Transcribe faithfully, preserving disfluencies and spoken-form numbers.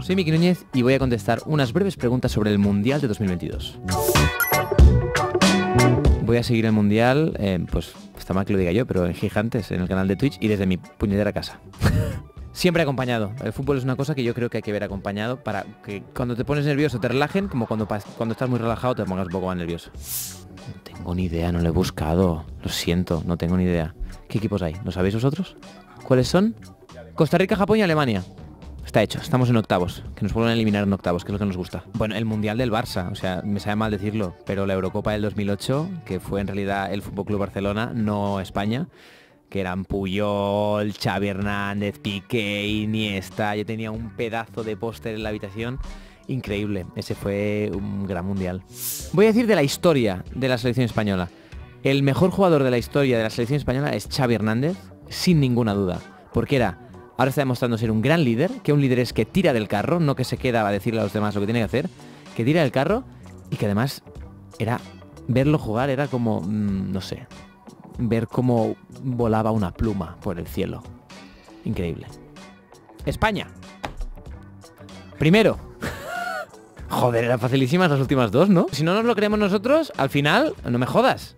Soy Miki Núñez y voy a contestar unas breves preguntas sobre el Mundial de dos mil veintidós. Voy a seguir el Mundial, eh, pues está mal que lo diga yo, pero en Gigantes, en el canal de Twitch y desde mi puñetera casa. Siempre acompañado. El fútbol es una cosa que yo creo que hay que ver acompañado para que cuando te pones nervioso te relajen, como cuando, cuando estás muy relajado te pongas un poco más nervioso. No tengo ni idea, no lo he buscado. Lo siento, no tengo ni idea. ¿Qué equipos hay? ¿Lo sabéis vosotros? ¿Cuáles son? Costa Rica, Japón y Alemania. Está hecho, estamos en octavos, que nos vuelvan a eliminar en octavos, que es lo que nos gusta. Bueno, el Mundial del Barça, o sea, me sabe mal decirlo, pero la Eurocopa del dos mil ocho, que fue en realidad el Fútbol Club Barcelona, no España, que eran Puyol, Xavi Hernández, Piqué, Iniesta, yo tenía un pedazo de póster en la habitación, increíble, ese fue un gran Mundial. Voy a decir de la historia de la Selección Española, el mejor jugador de la historia de la Selección Española es Xavi Hernández, sin ninguna duda, porque era... Ahora está demostrando ser un gran líder, que un líder es que tira del carro, no que se queda a decirle a los demás lo que tiene que hacer, que tira del carro y que además era verlo jugar, era como, no sé, ver cómo volaba una pluma por el cielo. Increíble. España. Primero. Joder, eran facilísimas las últimas dos, ¿no? Si no nos lo creemos nosotros, al final, no me jodas.